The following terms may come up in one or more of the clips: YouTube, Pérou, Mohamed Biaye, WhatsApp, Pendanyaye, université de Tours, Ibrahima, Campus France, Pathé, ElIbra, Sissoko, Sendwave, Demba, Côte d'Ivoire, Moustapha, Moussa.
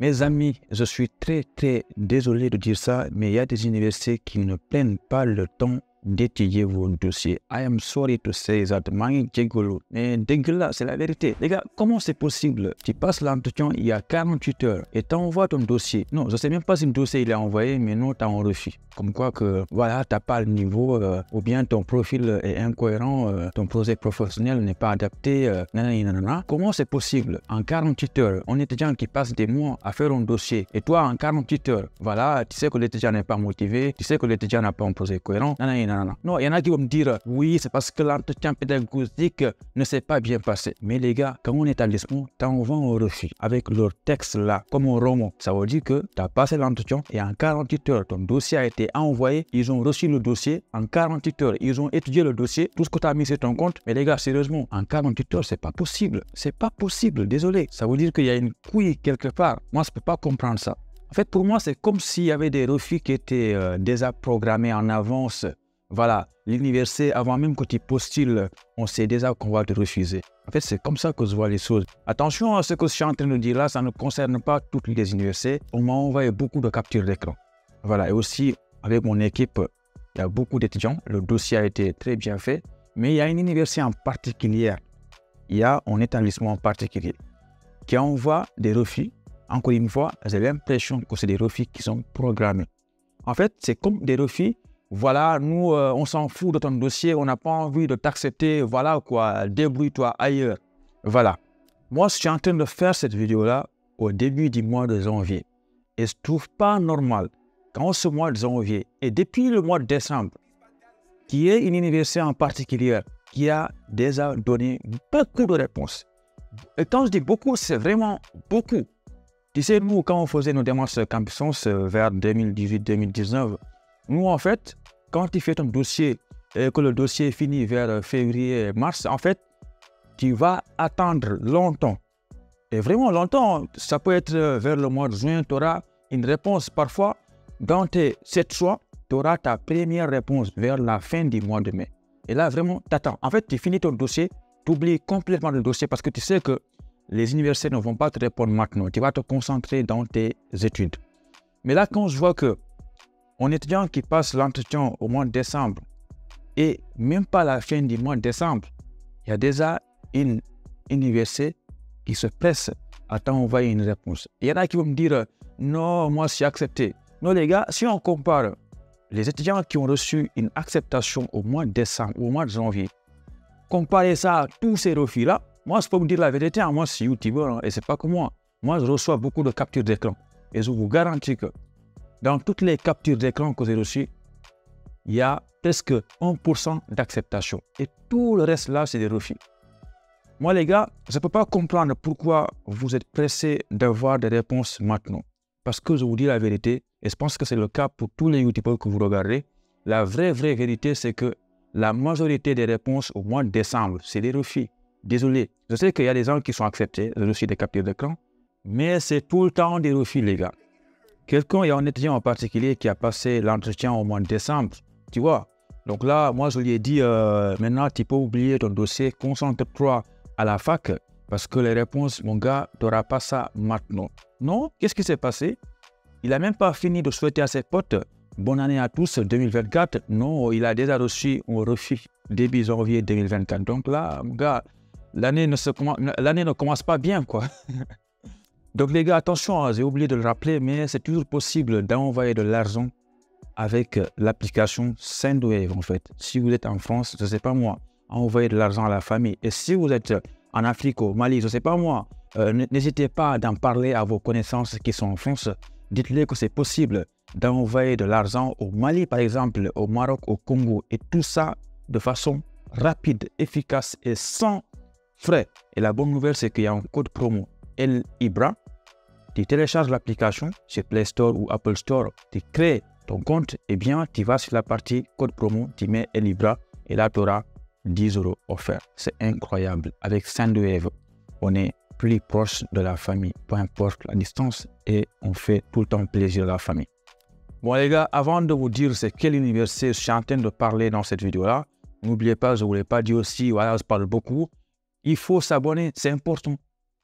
Mes amis, je suis très désolé de dire ça, mais il y a des universités qui ne prennent pas le temps d'étudier vos dossiers. I am sorry to say that, man, gigolo. Mais dégueulasse, c'est la vérité. Les gars, comment c'est possible? Tu passes l'entretien il y a 48 heures et t'envoies ton dossier. Non, je sais même pas si le dossier il est envoyé, mais non, t'as un refus. Comme quoi que, voilà, t'as pas le niveau, ou bien ton profil est incohérent, ton projet professionnel n'est pas adapté, nanana, nanana. Comment c'est possible? En 48 heures, on est des gens qui passent des mois à faire un dossier. Et toi, en 48 heures, voilà, tu sais que l'étudiant n'est pas motivé, tu sais que l'étudiant n'a pas un projet cohérent, nanana. Non, il y en a qui vont me dire, oui, c'est parce que l'entretien pédagogique ne s'est pas bien passé. Mais les gars, quand on est à l'établissement, t'envoies au refus avec leur texte là, comme un roman. Ça veut dire que tu as passé l'entretien et en 48 heures, ton dossier a été envoyé. Ils ont reçu le dossier. En 48 heures, ils ont étudié le dossier. Tout ce que tu as mis sur ton compte. Mais les gars, sérieusement, en 48 heures, c'est pas possible. C'est pas possible, désolé. Ça veut dire qu'il y a une couille quelque part. Moi, je peux pas comprendre ça. En fait, pour moi, c'est comme s'il y avait des refus qui étaient déjà programmés en avance. Voilà, l'université, avant même que tu postules, on sait déjà qu'on va te refuser. En fait, c'est comme ça que je vois les choses. Attention à ce que je suis en train de dire là, ça ne concerne pas toutes les universités. On m'a envoyé beaucoup de captures d'écran. Voilà, et aussi, avec mon équipe, il y a beaucoup d'étudiants. Le dossier a été très bien fait. Mais il y a une université en particulier, il y a un établissement en particulier qui envoie des refus. Encore une fois, j'ai l'impression que c'est des refus qui sont programmés. En fait, c'est comme des refus. Voilà, nous, on s'en fout de ton dossier, on n'a pas envie de t'accepter, voilà quoi, débrouille-toi ailleurs. Voilà. Moi, je suis en train de faire cette vidéo-là au début du mois de janvier. Et je ne trouve pas normal qu'en ce mois de janvier, et depuis le mois de décembre, qu'il y ait une université en particulier qui a déjà donné beaucoup de réponses. Et quand je dis beaucoup, c'est vraiment beaucoup. Tu sais, nous, quand on faisait nos démarches Campus France vers 2018-2019, nous, en fait, quand tu fais ton dossier et que le dossier finit vers février-mars, en fait, tu vas attendre longtemps. Et vraiment longtemps, ça peut être vers le mois de juin, tu auras une réponse. Parfois, dans tes 7 choix, tu auras ta première réponse vers la fin du mois de mai. Et là, vraiment, tu attends. En fait, tu finis ton dossier, tu oublies complètement le dossier parce que tu sais que les universités ne vont pas te répondre maintenant. Tu vas te concentrer dans tes études. Mais là, quand je vois que un étudiant qui passe l'entretien au mois de décembre et même pas la fin du mois de décembre, il y a déjà une université qui se presse à t'envoyer une réponse. Il y en a qui vont me dire « Non, moi, je suis accepté. » Non, les gars, si on compare les étudiants qui ont reçu une acceptation au mois de décembre ou au mois de janvier, comparer ça à tous ces refus-là, moi, je peux vous dire la vérité. Moi, je suis youtubeur hein, et c'est pas que moi. Moi, je reçois beaucoup de captures d'écran et je vous garantis que dans toutes les captures d'écran que j'ai reçues, il y a presque 1% d'acceptation. Et tout le reste là, c'est des refus. Moi les gars, je ne peux pas comprendre pourquoi vous êtes pressés d'avoir des réponses maintenant. Parce que je vous dis la vérité, et je pense que c'est le cas pour tous les youtubeurs que vous regardez, la vraie vérité c'est que la majorité des réponses au mois de décembre, c'est des refus. Désolé, je sais qu'il y a des gens qui sont acceptés, j'ai reçu des captures d'écran, mais c'est tout le temps des refus les gars. Quelqu'un, il y a un étudiant en particulier qui a passé l'entretien au mois de décembre, tu vois. Donc là, moi, je lui ai dit, maintenant, tu peux oublier ton dossier, concentre-toi à la fac, parce que les réponses, mon gars, tu n'auras pas ça maintenant. Non, qu'est-ce qui s'est passé? Il n'a même pas fini de souhaiter à ses potes, bonne année à tous, 2024. Non, il a déjà reçu un refus début janvier 2024. Donc là, mon gars, l'année ne commence pas bien, quoi. Donc les gars, attention, j'ai oublié de le rappeler, mais c'est toujours possible d'envoyer de l'argent avec l'application Sendwave en fait. Si vous êtes en France, je ne sais pas moi, envoyez de l'argent à la famille. Et si vous êtes en Afrique, au Mali, je ne sais pas moi, n'hésitez pas d'en parler à vos connaissances qui sont en France. Dites-les que c'est possible d'envoyer de l'argent au Mali par exemple, au Maroc, au Congo et tout ça de façon rapide, efficace et sans frais. Et la bonne nouvelle, c'est qu'il y a un code promo. ElIbra, tu télécharges l'application sur Play Store ou Apple Store, tu crées ton compte, et bien tu vas sur la partie code promo, tu mets ElIbra et là tu auras 10 € offerts. C'est incroyable. Avec Sendwave, on est plus proche de la famille, peu importe la distance, et on fait tout le temps plaisir à la famille. Bon les gars, avant de vous dire c'est quelle université je suis en train de parler dans cette vidéo là, n'oubliez pas, je ne vous l'ai pas dit aussi, voilà, je parle beaucoup, il faut s'abonner, c'est important.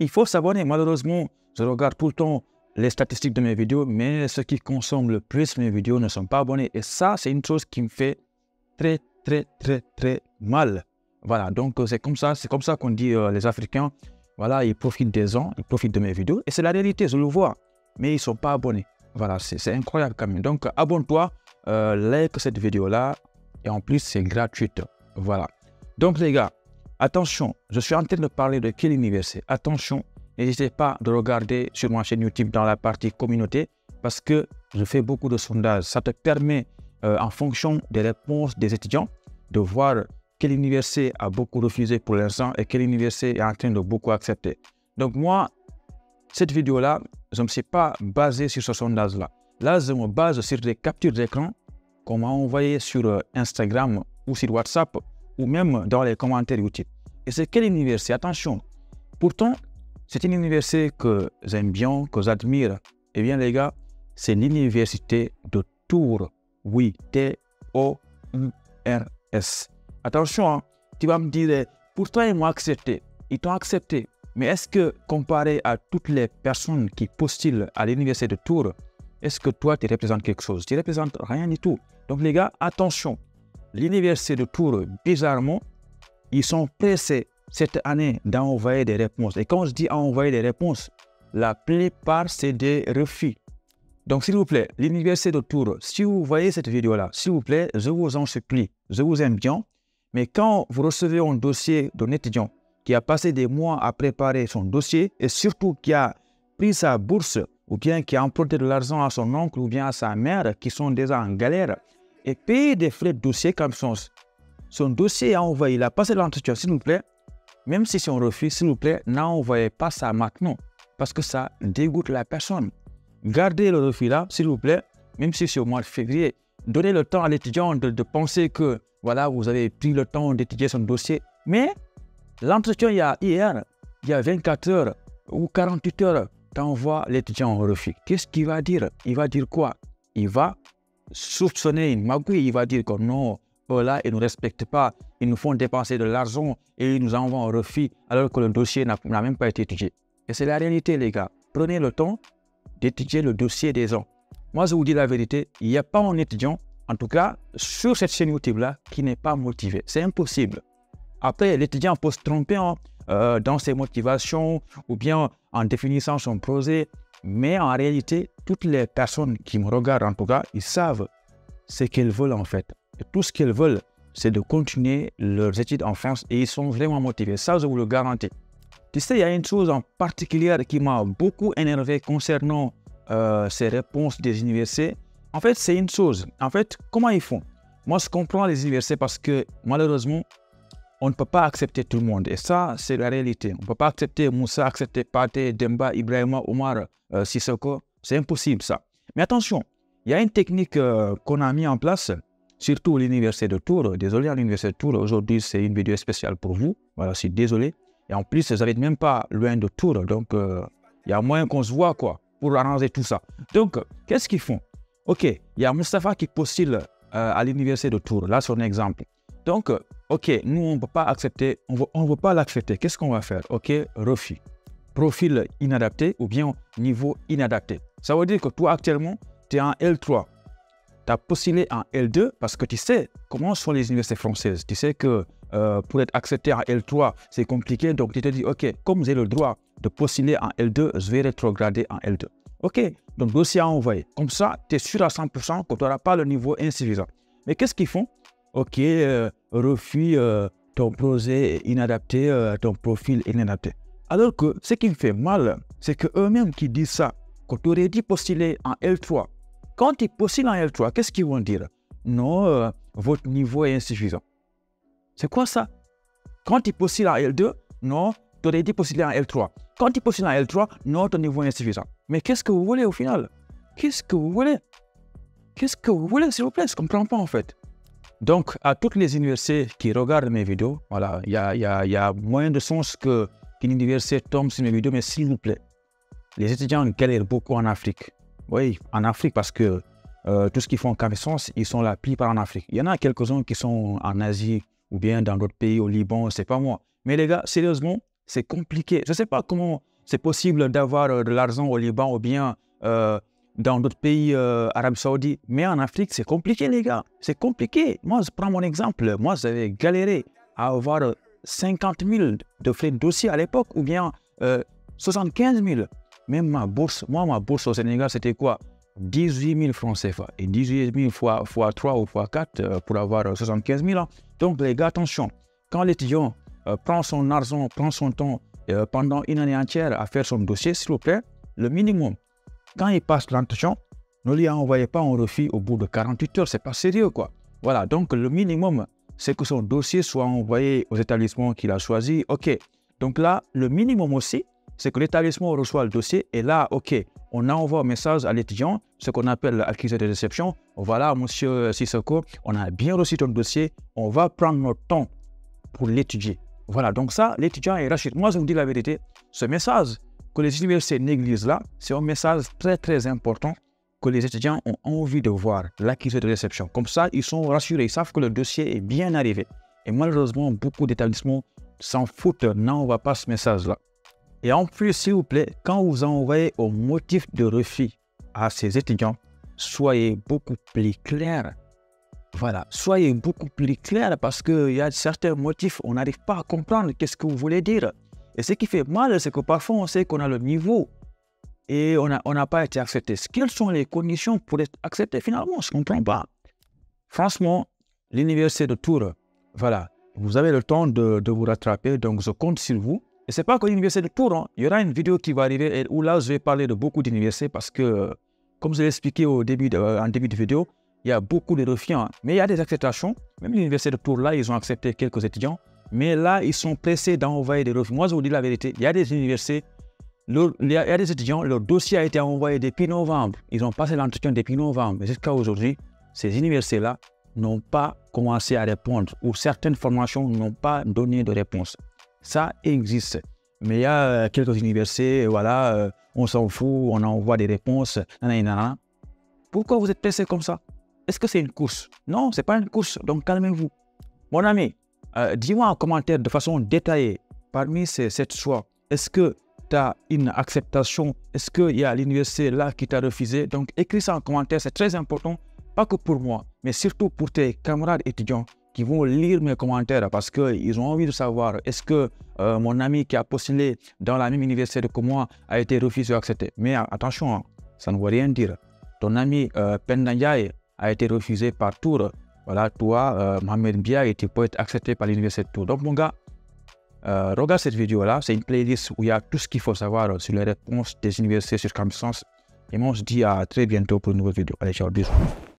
Il faut s'abonner, malheureusement, je regarde tout le temps les statistiques de mes vidéos, mais ceux qui consomment le plus mes vidéos ne sont pas abonnés. Et ça, c'est une chose qui me fait très mal. Voilà, donc c'est comme ça qu'on dit les Africains, voilà, ils profitent des gens, ils profitent de mes vidéos. Et c'est la réalité, je le vois, mais ils ne sont pas abonnés. Voilà, c'est incroyable quand même. Donc, abonne-toi, like cette vidéo-là, et en plus, c'est gratuite. Voilà. Donc, les gars, attention, je suis en train de parler de quelle université. Attention, n'hésitez pas de regarder sur ma chaîne YouTube dans la partie communauté, parce que je fais beaucoup de sondages. Ça te permet, en fonction des réponses des étudiants, de voir quelle université a beaucoup refusé pour l'instant et quelle université est en train de beaucoup accepter. Donc, moi, cette vidéo-là, je ne me suis pas basé sur ce sondage-là. Là, je me base sur des captures d'écran qu'on m'a envoyées sur Instagram ou sur WhatsApp ou même dans les commentaires YouTube. Et c'est quelle université? Attention. Pourtant, c'est une université que j'aime bien, que j'admire. Eh bien, les gars, c'est l'université de Tours. Oui, T-O-U-R-S. Attention, hein, tu vas me dire, pourtant ils m'ont accepté. Ils t'ont accepté. Mais est-ce que, comparé à toutes les personnes qui postulent à l'université de Tours, est-ce que toi, tu représentes quelque chose? Tu ne représentes rien du tout. Donc, les gars, attention. L'université de Tours, bizarrement, ils sont pressés cette année d'envoyer des réponses. Et quand je dis envoyer des réponses, la plupart, c'est des refus. Donc, s'il vous plaît, l'université de Tours, si vous voyez cette vidéo-là, s'il vous plaît, je vous en supplie. Je vous aime bien. Mais quand vous recevez un dossier d'un étudiant qui a passé des mois à préparer son dossier et surtout qui a pris sa bourse ou bien qui a emprunté de l'argent à son oncle ou bien à sa mère qui sont déjà en galère et payer des frais de dossier comme son dossier a envoyé, il a passé l'entretien, s'il vous plaît, même si c'est un refus, s'il vous plaît, n'envoyez pas ça maintenant parce que ça dégoûte la personne. Gardez le refus là, s'il vous plaît, même si c'est au mois de février. Donnez le temps à l'étudiant de penser que voilà, vous avez pris le temps d'étudier son dossier, mais l'entretien, il y a hier, il y a 24 heures ou 48 heures, tu envoies l'étudiant en refus. Qu'est-ce qu'il va dire? Il va dire quoi? Il va soupçonner une magouille. Il va dire que non, là, ils ne nous respectent pas. Ils nous font dépenser de l'argent et ils nous envoient en refus alors que le dossier n'a même pas été étudié. Et c'est la réalité, les gars. Prenez le temps d'étudier le dossier des gens. Moi, je vous dis la vérité, il n'y a pas un étudiant, en tout cas, sur cette chaîne YouTube-là, qui n'est pas motivé. C'est impossible. Après, l'étudiant peut se tromper hein, dans ses motivations ou bien en définissant son projet. Mais en réalité, toutes les personnes qui me regardent, en tout cas, ils savent ce qu'elles veulent en fait. Et tout ce qu'elles veulent, c'est de continuer leurs études en France et ils sont vraiment motivés. Ça, je vous le garantis. Tu sais, il y a une chose en particulier qui m'a beaucoup énervé concernant ces réponses des universités. En fait, c'est une chose. En fait, comment ils font? Moi, je comprends les universités parce que malheureusement, on ne peut pas accepter tout le monde. Et ça, c'est la réalité. On ne peut pas accepter Moussa, accepter Pathé, Demba, Ibrahima, Omar, Sissoko. C'est impossible, ça. Mais attention, il y a une technique qu'on a mis en place, surtout l'université de Tours. Désolé, à l'université de Tours, aujourd'hui, c'est une vidéo spéciale pour vous. Voilà, je suis désolé. Et en plus, vous n'êtes même pas loin de Tours. Donc, il y a moyen qu'on se voit, quoi, pour arranger tout ça. Donc, qu'est-ce qu'ils font? OK, il y a Moustapha qui postule à l'université de Tours. Là, c'est un exemple. Donc, OK, nous, on ne peut pas accepter, on ne veut pas l'accepter. Qu'est-ce qu'on va faire? OK, refus. Profil inadapté ou bien niveau inadapté. Ça veut dire que toi, actuellement, tu es en L3. Tu as postulé en L2 parce que tu sais comment sont les universités françaises. Tu sais que pour être accepté en L3, c'est compliqué. Donc, tu te dis, OK, comme j'ai le droit de postuler en L2, je vais rétrograder en L2. OK, donc dossier à envoyer. Comme ça, tu es sûr à 100% que tu n'auras pas le niveau insuffisant. Mais qu'est-ce qu'ils font? OK, refus, ton projet est inadapté, ton profil est inadapté. Alors que ce qui me fait mal, c'est qu'eux-mêmes qui disent ça, quand tu aurais dit postuler en L3, quand ils postulent en L3, qu'est-ce qu'ils vont dire? Non, votre niveau est insuffisant. C'est quoi ça? Quand ils postulent en L2, non, tu aurais dit postuler en L3. Quand ils postulent en L3, non, ton niveau est insuffisant. Mais qu'est-ce que vous voulez au final? Qu'est-ce que vous voulez? Qu'est-ce que vous voulez, s'il vous plaît? Je ne comprends pas en fait. Donc, à toutes les universités qui regardent mes vidéos, voilà, il y a moyen de sens qu'une université tombe sur mes vidéos, mais s'il vous plaît, les étudiants galèrent beaucoup en Afrique. Oui, en Afrique, parce que tout ce qu'ils font en connaissance, ils sont la plupart en Afrique. Il y en a quelques-uns qui sont en Asie ou bien dans d'autres pays, au Liban, c'est pas moi. Mais les gars, sérieusement, c'est compliqué. Je ne sais pas comment C'est possible d'avoir de l'argent au Liban ou bien dans d'autres pays arabes saoudis. Mais en Afrique, c'est compliqué, les gars. C'est compliqué. Moi, je prends mon exemple. Moi, j'avais galéré à avoir 50 000 de frais de dossier à l'époque ou bien 75 000. Même ma bourse, moi, ma bourse au Sénégal, c'était quoi? 18 000 francs CFA. Et 18 000 fois 3 ou fois 4 pour avoir 75 000 ans. Donc, les gars, attention. Quand l'étudiant prend son argent, prend son temps pendant une année entière à faire son dossier, s'il vous plaît, le minimum. Quand il passe l'entretien, ne lui envoyez pas un refus au bout de 48 heures. C'est pas sérieux, quoi. Voilà, donc le minimum, c'est que son dossier soit envoyé aux établissements qu'il a choisi. OK. Donc là, le minimum aussi, c'est que l'établissement reçoit le dossier et là, OK, on envoie un message à l'étudiant, ce qu'on appelle l'accusé de réception. Voilà, monsieur Sissoko, on a bien reçu ton dossier, on va prendre notre temps pour l'étudier. Voilà, donc ça, l'étudiant est rassuré. Moi, je vous dis la vérité, ce message que les universités négligent là, c'est un message très, très important que les étudiants ont envie de voir, l'accusé de réception. Comme ça, ils sont rassurés, ils savent que le dossier est bien arrivé. Et malheureusement, beaucoup d'établissements s'en foutent, n'envoient pas ce message-là. Et en plus, s'il vous plaît, quand vous envoyez au motif de refus à ces étudiants, soyez beaucoup plus clair. Voilà, soyez beaucoup plus clair parce qu'il y a certains motifs, on n'arrive pas à comprendre qu'est-ce que vous voulez dire. Et ce qui fait mal, c'est que parfois, on sait qu'on a le niveau et on n'a pas été accepté. Quelles sont les conditions pour être accepté? Finalement, je ne comprends pas. Franchement, l'université de Tours, voilà, vous avez le temps de vous rattraper, donc je compte sur vous. Et ce n'est pas que l'université de Tours, hein. Il y aura une vidéo qui va arriver où là, je vais parler de beaucoup d'universités parce que, comme je l'ai expliqué en début de vidéo, il y a beaucoup de refus, hein. Mais il y a des acceptations. Même l'université de Tours, là, ils ont accepté quelques étudiants. Mais là, ils sont pressés d'envoyer des refus. Moi, je vous dis la vérité, il y a des universités, il y a des étudiants, leur dossier a été envoyé depuis novembre. Ils ont passé l'entretien depuis novembre. Jusqu'à aujourd'hui, ces universités-là n'ont pas commencé à répondre ou certaines formations n'ont pas donné de réponse. Ça existe. Mais il y a quelques universités, voilà, on s'en fout, on envoie des réponses, nanana. Pourquoi vous êtes pressé comme ça? Est-ce que c'est une course? Non, ce n'est pas une course, donc calmez-vous. Mon ami, dis-moi en commentaire de façon détaillée, parmi ces 7 choix, est-ce que tu as une acceptation? Est-ce qu'il y a l'université là qui t'a refusé? Donc écris ça en commentaire, c'est très important, pas que pour moi, mais surtout pour tes camarades étudiants qui vont lire mes commentaires parce qu'ils ont envie de savoir est-ce que mon ami qui a postulé dans la même université que moi a été refusé ou accepté. Mais attention, hein, ça ne veut rien dire. Ton ami Pendanyaye a été refusé par Tours. Voilà, toi, Mohamed Biaye, tu peux être accepté par l'université de Tours. Donc, mon gars, regarde cette vidéo-là. C'est une playlist où il y a tout ce qu'il faut savoir sur les réponses des universités sur Campus France. Et moi, on se dit à très bientôt pour une nouvelle vidéo. Allez, ciao, bisous.